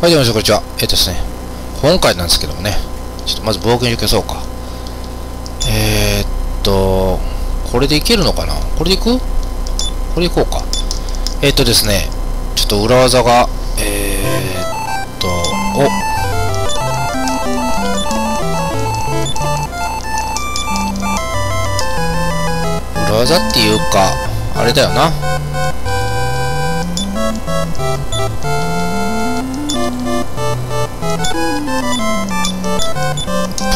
はい、どうも、こんにちは。ですね、今回なんですけどもね、ちょっとまず冒険行けそうか。これでいけるのかな？これで行く？これで行こうか。ですね、ちょっと裏技が、裏技っていうか、あれだよな。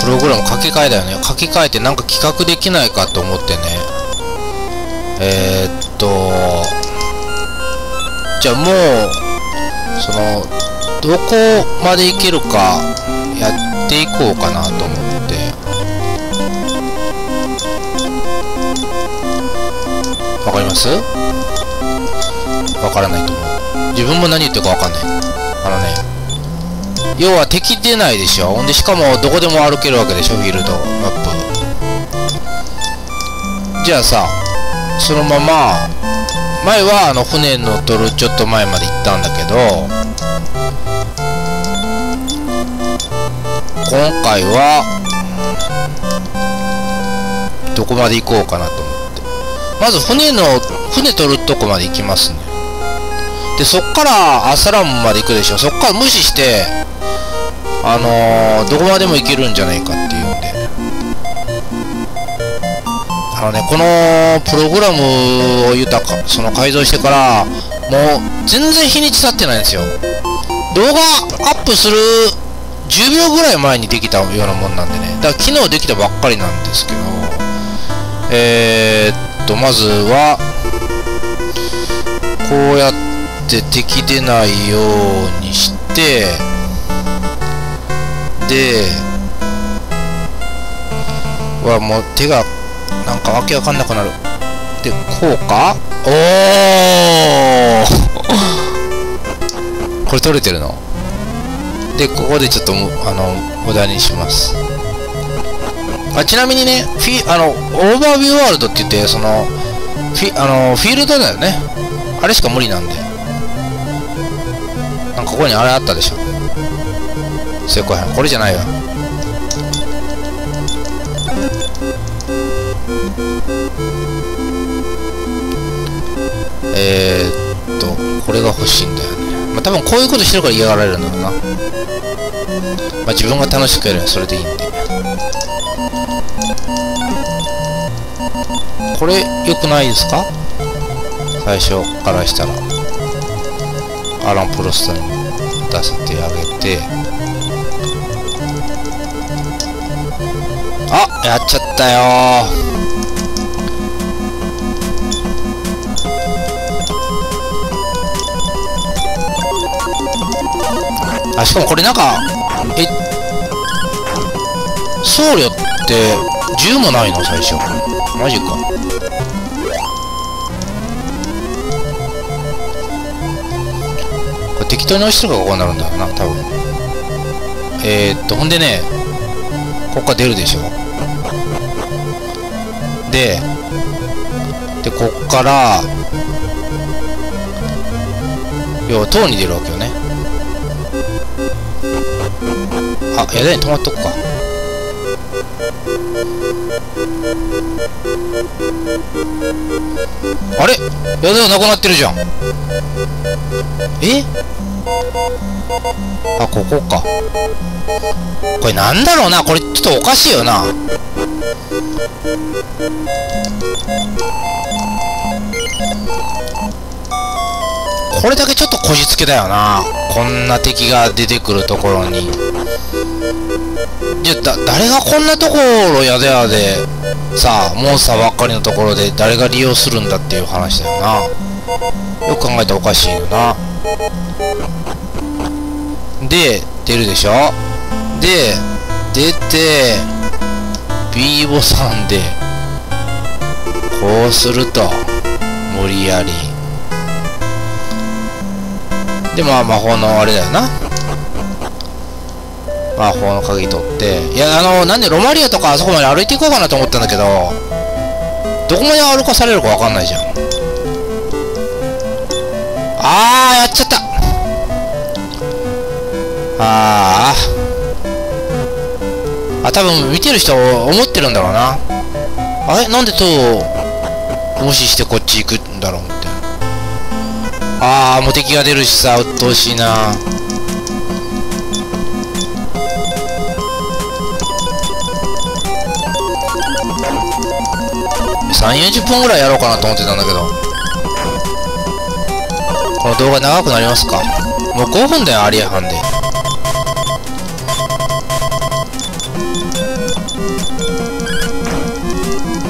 プログラム書き換えだよね。書き換えてなんか企画できないかと思ってね。じゃあもう、その、どこまでいけるかやっていこうかなと思って。わかります？わからないと思う。自分も何言ってるかわかんない。要は敵出ないでしょ。ほんで、しかもどこでも歩けるわけでしょ、フィールド、マップ。じゃあさ、そのまま、前は船に乗っとるちょっと前まで行ったんだけど、今回は、どこまで行こうかなと思って。まず船取るとこまで行きますね。で、そっからアサラムまで行くでしょ。そっから無視して、どこまでも行けるんじゃないかっていうんで。このプログラムを改造してから、もう全然日にち経ってないんですよ。動画アップする10秒ぐらい前にできたようなもんなんでね。だから昨日できたばっかりなんですけど、まずは、こうやって敵出ないようにして、で、もう手がなんかわけわかんなくなる。で、こうか？おーこれ取れてるので、ここでちょっと無駄にします。ちなみにね、オーバービューワールドって言って、そのフィールドだよね。あれしか無理なんで、なんかここにあれあったでしょ。これじゃないわ。これが欲しいんだよね。多分こういうことしてるから嫌がられるんだろうな。自分が楽しくやればそれでいいんで。これ良くないですか？最初からしたら。アラン・プロストに出せてあげて。やっちゃったよー。しかもこれなんか僧侶って銃もないの？最初マジか。これ適当に押してるからこうなるんだろうな、多分。ほんでね、こっから出るでしょ。で、こっから、要は塔に出るわけよね。やだに止まっとくか。あれ？やだがなくなってるじゃん。ここか。これなんだろうな、これちょっとおかしいよな。これだけちょっとこじつけだよな、こんな敵が出てくるところに。誰がこんなところやでやでさあ、モンスターばっかりのところで誰が利用するんだっていう話だよな。よく考えたらおかしいよな。で、出るでしょ。で、出て B ボさんでこうすると、無理やりで、魔法のあれだよな、魔法の鍵取って。なんでロマリアとかあそこまで歩いていこうかなと思ったんだけど、どこまで歩かされるかわかんないじゃん。やっちゃった。あーあ、多分見てる人は思ってるんだろうな。あれなんで塔を無視してこっち行くんだろうって。ああ、もう敵が出るしさ、鬱陶しいな。30、40分ぐらいやろうかなと思ってたんだけど、この動画長くなりますか。もう5分だよ、アリアハンで。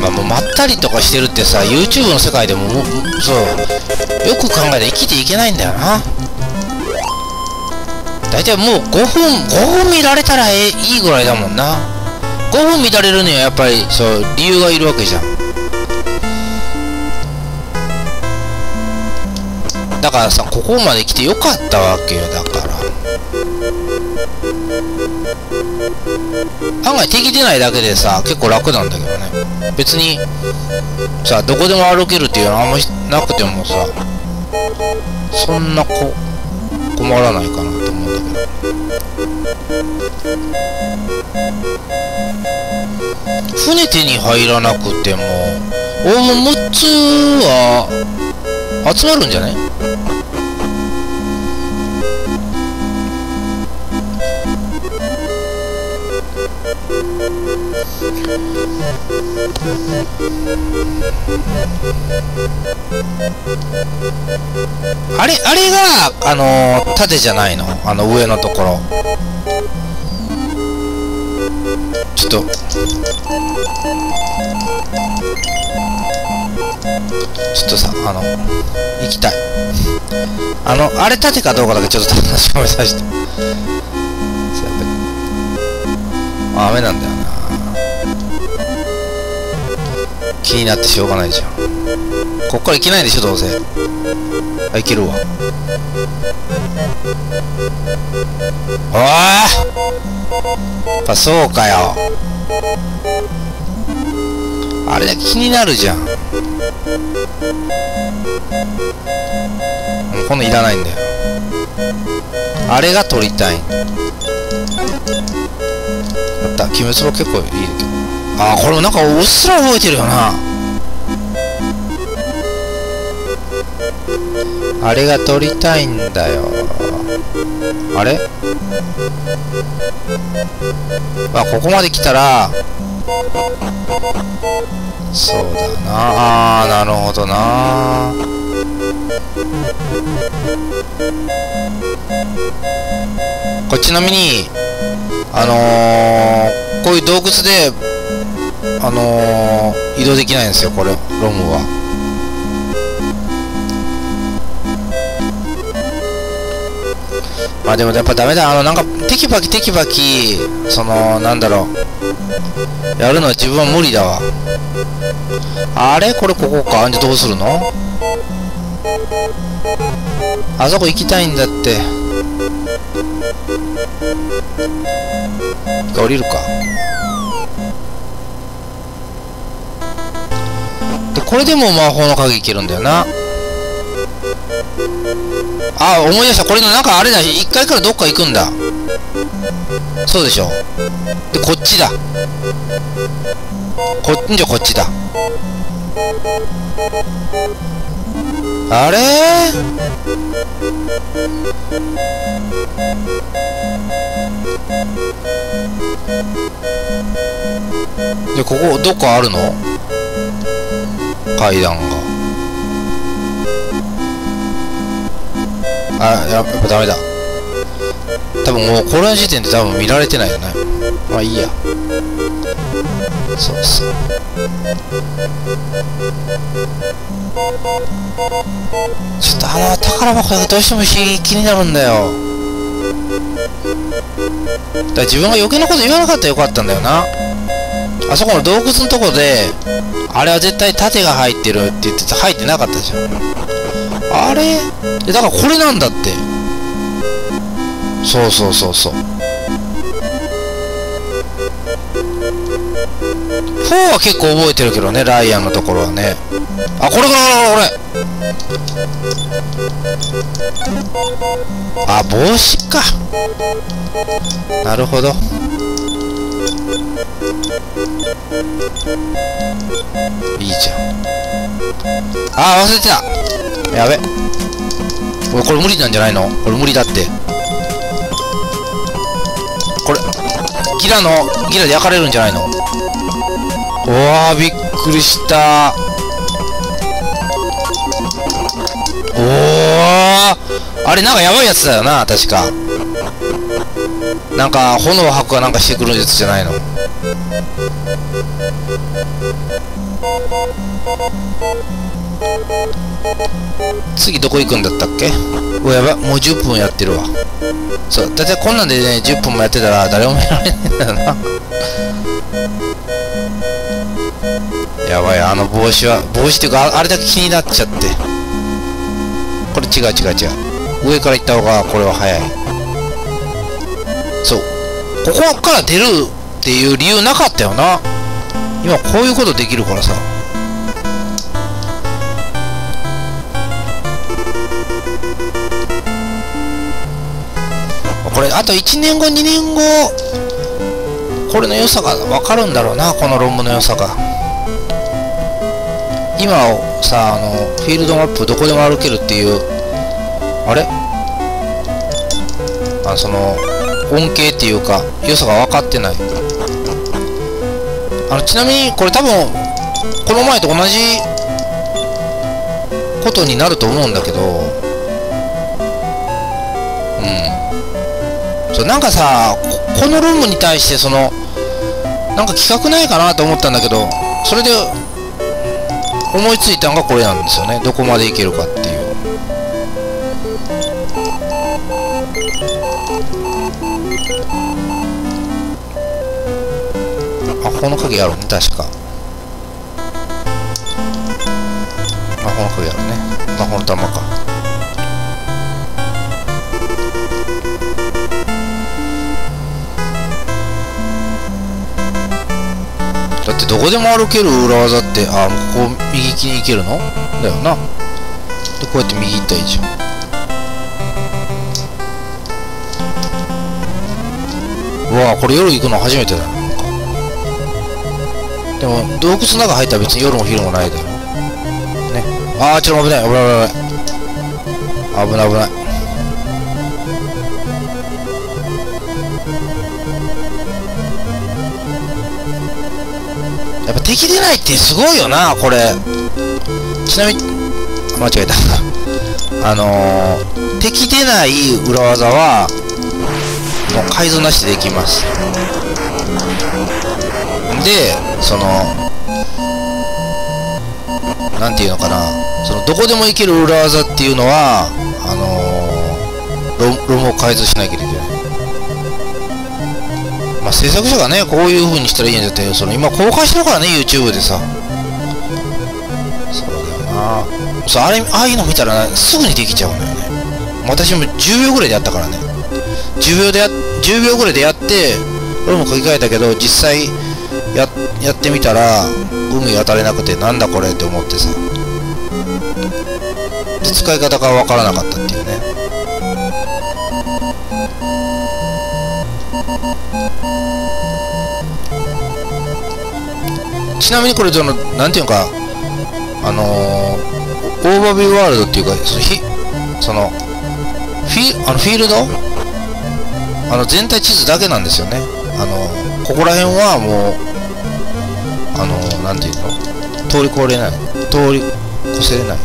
まあもうまったりとかしてるってさ、 YouTube の世界でもそうよく考えたら生きていけないんだよな。大体もう5分見られたらいいぐらいだもんな。5分見られるにはやっぱりそう理由がいるわけじゃん。だからさ、ここまで来てよかったわけよ。だから案外敵出ないだけでさ、結構楽なんだけどね。別にさ、どこでも歩けるっていうのはあんまりなくてもさ、そんな困らないかなと思うんだけど、船手に入らなくてもおむつは集まるんじゃない。あれが縦じゃないの、上のところ。ちょっとさ、行きたい。あれ縦かどうかだけちょっと確かめさせて。雨なんだよな、気になってしょうがないじゃん。こっから行けないでしょ、どうせ。あ、行けるわ。ああ、やっぱそうかよ。あれだけ気になるじゃん。もうこのいらないんだよ。あれが取りたい。やった、鬼滅も結構いいけど。あー、これもなんかうっすら覚えてるよな。あれが撮りたいんだよ。あれ、まあここまで来たらそうだな。あー、なるほどな。これちなみにこういう洞窟で移動できないんですよ、これロムは。まあでもやっぱダメだ、なんかテキパキそのなんだろう、やるのは自分は無理だわ。あれ、これここか。じゃどうするの。あそこ行きたいんだって。降りるか。これでも魔法の鍵いけるんだよな。あ、思い出した。これのなんかあれだ、1階からどっか行くんだ。そうでしょ。で、こっちだ。じゃこっちだ。あれー、で、ここどっかあるの、階段が。あ、やっぱダメだ。多分もうこの時点で多分見られてないよね。まあいいや。そうっす。ちょっと宝箱がどうしても気になるんだよ。だから自分が余計なこと言わなかったらよかったんだよな。あそこの洞窟のとこで、あれは絶対盾が入ってるって言ってて入ってなかったじゃん。あれだからこれなんだって。そうそうそうそう。4は結構覚えてるけどね、ライアンのところはね。あ、これこれこれこれあ、帽子か。なるほど。いいじゃん。あ、忘れてた。やべ。俺これ無理なんじゃないの？これ無理だって。これギラで焼かれるんじゃないの？うわー、びっくりしたー。おー、あれなんかやばいやつだよな、確か。なんか炎を吐くかなんかしてくるやつじゃないの。次どこ行くんだったっけ。お、やばい、もう10分やってるわ。そう、だいたいこんなんでね10分もやってたら誰も見られねえんだよな。やばい、あの帽子っていうか、あれだけ気になっちゃって。これ違う、上から行った方がこれは早い。そう、ここから出るっていう理由なかったよな。今こういうことできるからさ。これあと1年後2年後これの良さが分かるんだろうな、この論文の良さが。今さ、フィールドマップどこでも歩けるっていう、あれその恩恵っていうか良さが分かってない。ちなみにこれ多分この前と同じことになると思うんだけど、そう、なんかさ、この論文に対してそのなんか企画ないかなと思ったんだけど、それで思いついたのがこれなんですよね。どこまでいけるかっていう。あ、この鍵あるね、確か。あ、この鍵あるね。あ、この玉か。だってどこでも歩ける裏技って、あ、ここ右利きに行けるのだよな。でこうやって右行ったらいいじゃん。うわあ、これ夜行くの初めてだよ。でも洞窟の中入ったら別に夜も昼もないだよね。ああ、ちょっと危ない危ない危ない危ない危ない。やっぱ敵出ないってすごいよな、これ。ちなみに、間違えた。敵出ない裏技は、もう改造なしでできます。で、なんていうのかな、どこでも行ける裏技っていうのは、ロムを改造しなきゃいけない。まあ制作者がね、こういう風にしたらいいんだって、今公開してるからね、YouTube でさ。そうだよな。そう、ああいうの見たらすぐにできちゃうんだよね。私も10秒ぐらいでやったからね。10秒ぐらいでやって、俺も書き換えたけど、実際やってみたら、海当たれなくて、なんだこれって思ってさ。で、使い方がわからなかったっていうね。ちなみにこれなんていうか、オーバービューワールドっていうか、フィールド、全体地図だけなんですよね。ここら辺はもう、なんていうの、通り越せれない。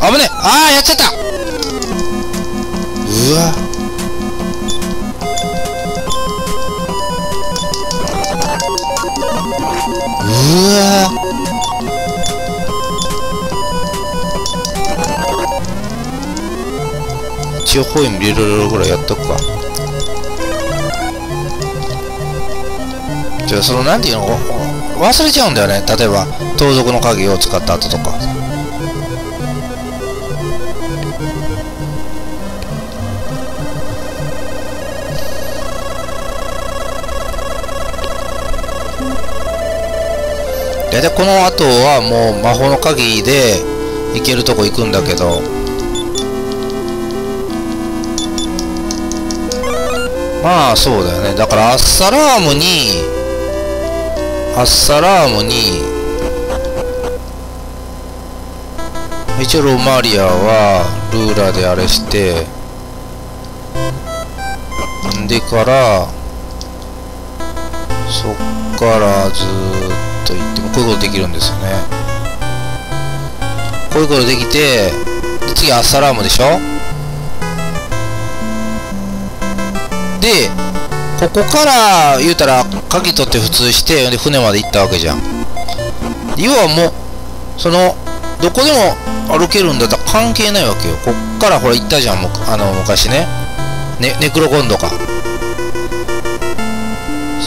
危ねえ。ああ、やっちゃった。うわ。一応ホイムリロロぐらいやっとくか。じゃあなんていうの、忘れちゃうんだよね。例えば盗賊の鍵を使った後とか。だでこの後はもう魔法の鍵で行けるとこ行くんだけど、まあそうだよね。だからアッサラームに一応ロマリアはルーラーであれして、でからそっからずっと行ってもこういうことできるんですよね。こういうことできて、で次アッサラームでしょ。でここから言うたら鍵取って普通して、で船まで行ったわけじゃん。要はもうそのどこでも歩けるんだったら関係ないわけよ。こっからほら行ったじゃん、昔ね、ネクロコンドか。そ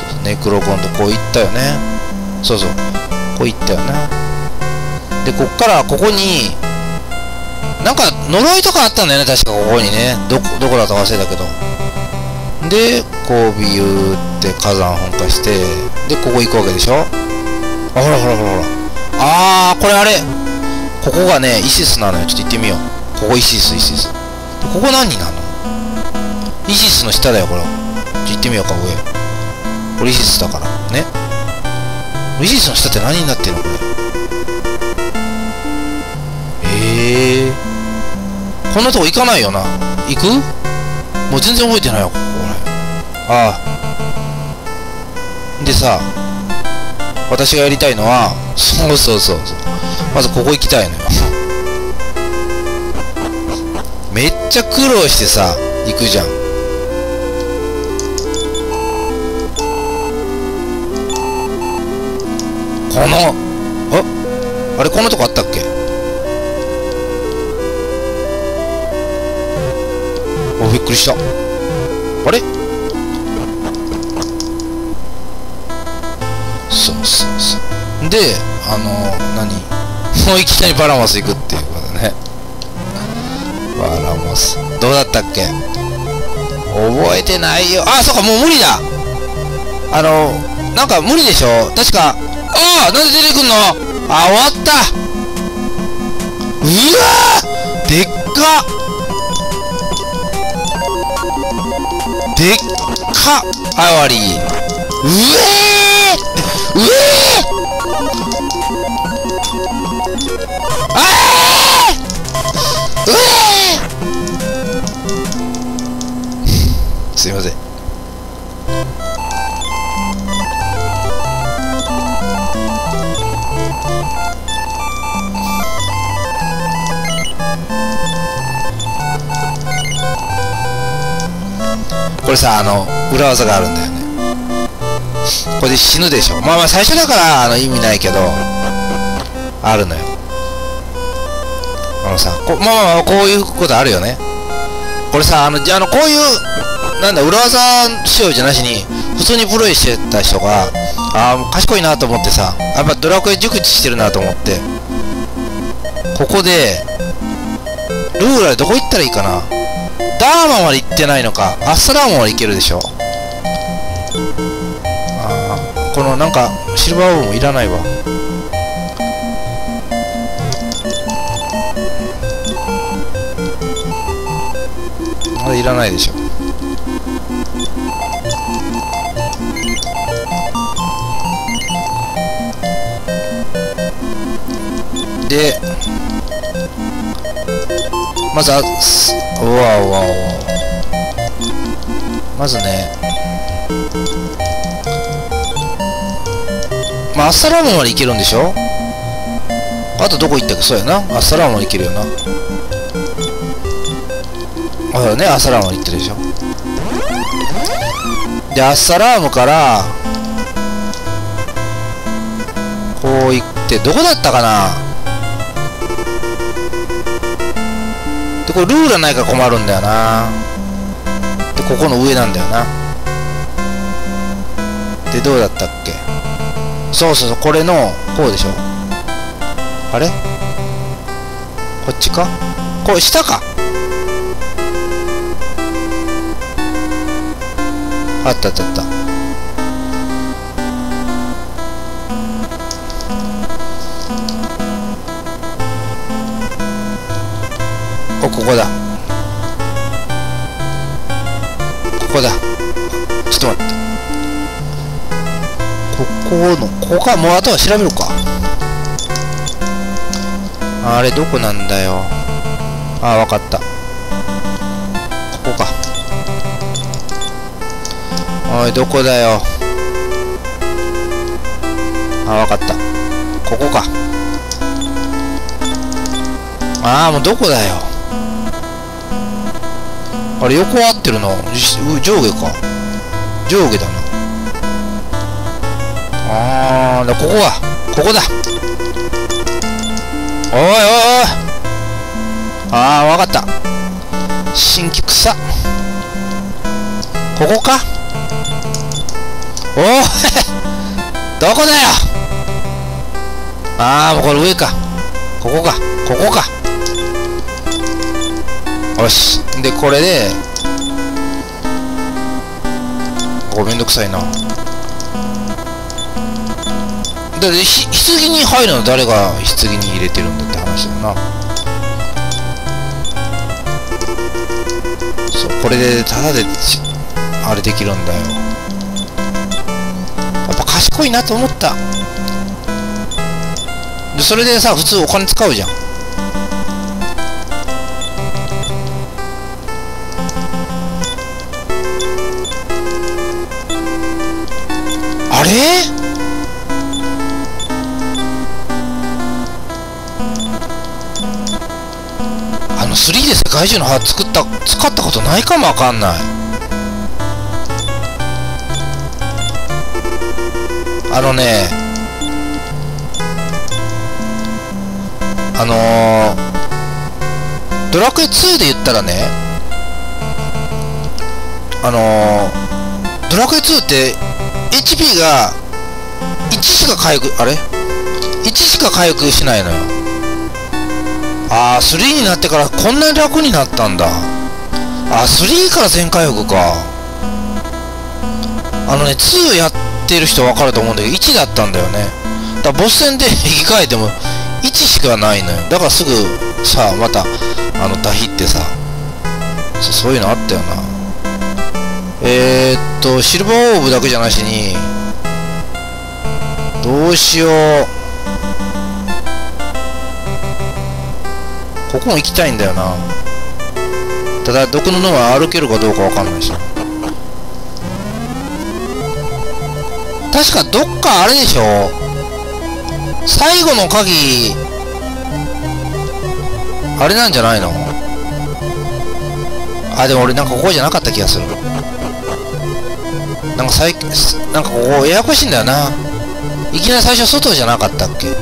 う、ネクロコンド、こう行ったよね。そうそう、こう行ったよね。で、こっからここに、なんか呪いとかあったんだよね、確かここにね。どこだったか忘れたけど。で、こうビューって火山噴火して、で、ここ行くわけでしょ。あ、ほら。これあれ。ここがね、イシスなのよ。ちょっと行ってみよう。ここイシス。ここ何になるの？イシスの下だよ、これ。行ってみようか、上。これイシスだから。ね。イシスの下って何になってるの、これ。こんなとこ行かないよな。行く？もう全然覚えてないよ、これ。でさ、私がやりたいのは、そう。まずここ行きたいのよ。めっちゃ苦労してさ、行くじゃん。あれこんなとこあったっけ？お、びっくりした。あれ？そう。で、もういきなりバラモス行くっていうことね。バラモス。どうだったっけ？覚えてないよ。そうか、もう無理だ。なんか無理でしょ？確か、なんで出てくんの？終わった。うわー、でっかでっかあわり。うえーすいません。これさ、裏技があるんだよね。これで死ぬでしょ。まあ最初だから意味ないけど、あるのよ。まあこういうことあるよね。これさ、こういう、裏技仕様じゃなしに、普通にプロイしてた人が、賢いなと思ってさ、やっぱドラクエ熟知してるなと思って、ここで、ルーラーでどこ行ったらいいかな。ダーマまで行ってないのか。アッサラームまで行けるでしょ。このシルバーオーブもいらないわ。まだいらないでしょ。で、まずまずね、アッサラームまで行けるんでしょ。あとどこ行ったっけ。そうやな、アッサラームまで行けるよな。そうだね、アッサラームまで行ってるでしょ。でアッサラームからこう行って、どこだったかな。これルーラーないから困るんだよな。でここの上なんだよな。でどうだったっけ。そう、これのこうでしょ。あれ、こっちか、これ下か。あった。こだ、ここだ、ちょっと待って、ここか、もうあとは調べるか。あれどこなんだよ。あ、わかった、ここか。おい、どこだよ。あ、わかった、ここか。ああ、もうどこだよ。あれ横合ってるな、上下か、上下だな。あー、ここはここだ。おいおいおい、あー、わかった、新規草、ここか。おいどこだよ。あー、もうこれ上か、ここか、ここか。よし、でこれでここめんどくさいな。だって棺に入るの誰が棺に入れてるんだって話だよな。そう、これでただであれできるんだよ。やっぱ賢いなと思った。でそれでさ、普通お金使うじゃん。あれ？あの3で世界中の歯使ったことないかもわかんない。あのね、ドラクエ2で言ったらね、ドラクエ2ってHP が1しか回復、あれ ?1 しか回復しないのよ。ああ、3になってからこんなに楽になったんだ。ああ、3から全回復か。あのね、2やってる人分かると思うんだけど、1だったんだよね。だからボス戦で生き返っても1しかないのよ。だからすぐさ、また打飛ってさ、そういうのあったよな。シルバーオーブだけじゃなしに、どうしよう。ここも行きたいんだよな。ただ毒の脳は歩けるかどうかわかんないし。確かどっかあれでしょ、最後の鍵あれなんじゃないの。あ、でも俺なんかここじゃなかった気がする。なんかここややこしいんだよな。いきなり最初外じゃなかったっけ。も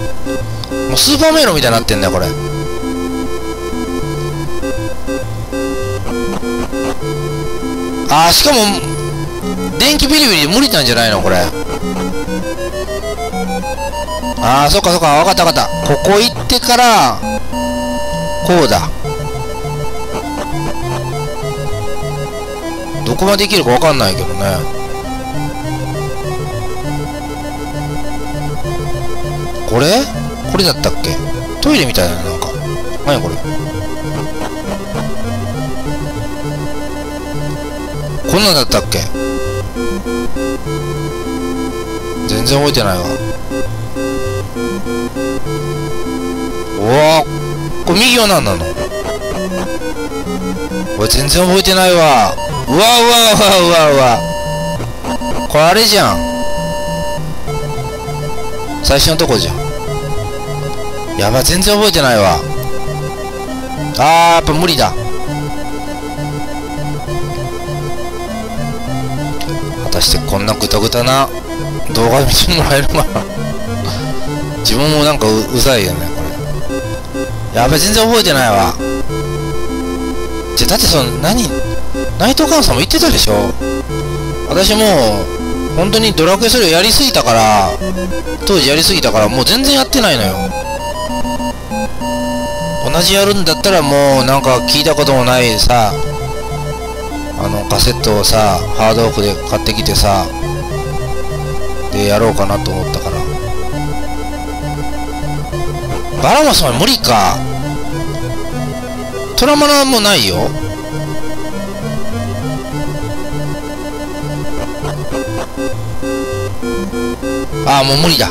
うスーパー迷路みたいになってんだよこれ。あー、しかも電気ビリビリ無理なんじゃないのこれ。あー、そっかそっか、分かった分かった。ここ行ってからこうだ。どこまで行けるか分かんないけどね。これだったっけ。トイレみたいな、なんか何やこれ。こんなんだったっけ、全然覚えてないわ。おお、これ右は何なの。俺全然覚えてないわ。うわうわうわうわうわ、これあれじゃん、最初のとこじゃん。やばい、全然覚えてないわ。あー、やっぱ無理だ。果たしてこんなグタグタな動画見てもらえるかな自分もなんか うざいよねこれ。やばい、全然覚えてないわ。じゃ、だってその内藤寛さんも言ってたでしょ、私もう本当にドラクエそれをやりすぎたから、当時やりすぎたからもう全然やってないのよ。同じやるんだったらもうなんか聞いたこともないさ、カセットをさ、ハードオフで買ってきてさ、でやろうかなと思ったから。バラモスは無理か。トラマラもないよ。ああ、もう無理だ。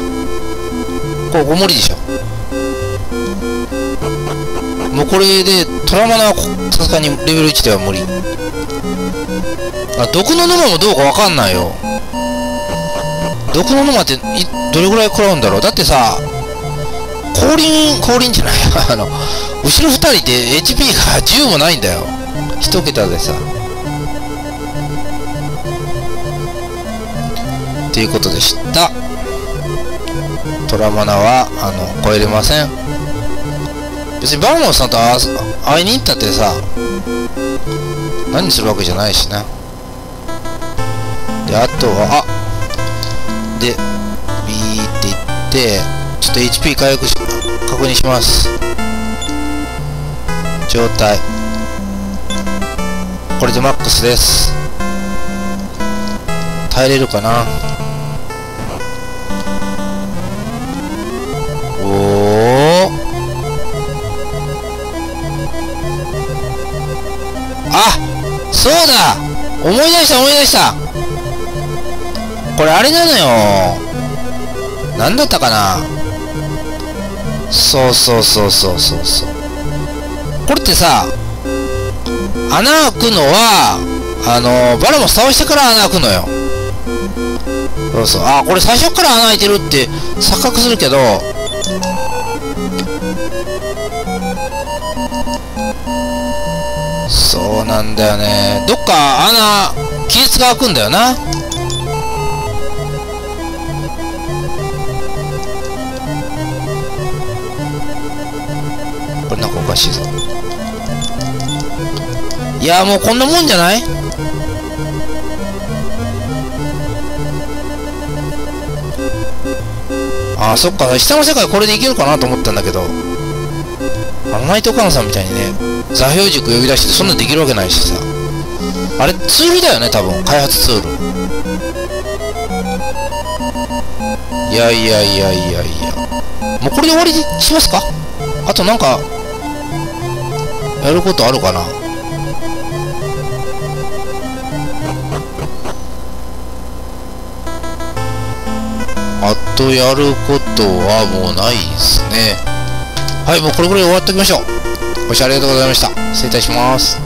ここ無理でしょ。もうこれでトラマナはさすがにレベル1では無理。あ、毒の沼もどうかわかんないよ。毒の沼ってどれぐらい食らうんだろう。だってさ、降臨じゃない後ろ2人で HP が10もないんだよ。1桁でさ。っていうことでした。トラマナは超えれません。別にバーモンさんと会いに行ったってさ、何するわけじゃないしな。で、あとはでビーっていって、ちょっと HP 回復し確認します。状態これでマックスです。耐えれるかな。おお、あ、そうだ、思い出した。これあれなのよ。なんだったかな。そう。これってさ、穴開くのはバラモス倒してから穴開くのよ。そう。あ、これ最初から穴開いてるって錯覚するけど、そうなんだよね。どっか亀裂が開くんだよな。これなんかおかしいぞ。いや、もうこんなもんじゃない？あ、そっか、下の世界これでいけるかなと思ったんだけど、内藤寛さんみたいにね、座標軸呼び出してそんなできるわけないしさ。あれツールだよね、多分開発ツール。いや、もうこれで終わりにしますか。あとなんかやることあるかな。あとやることはもうないですね。はい、もうこれぐらい終わっておきましょう。ご視聴ありがとうございました。失礼いたします。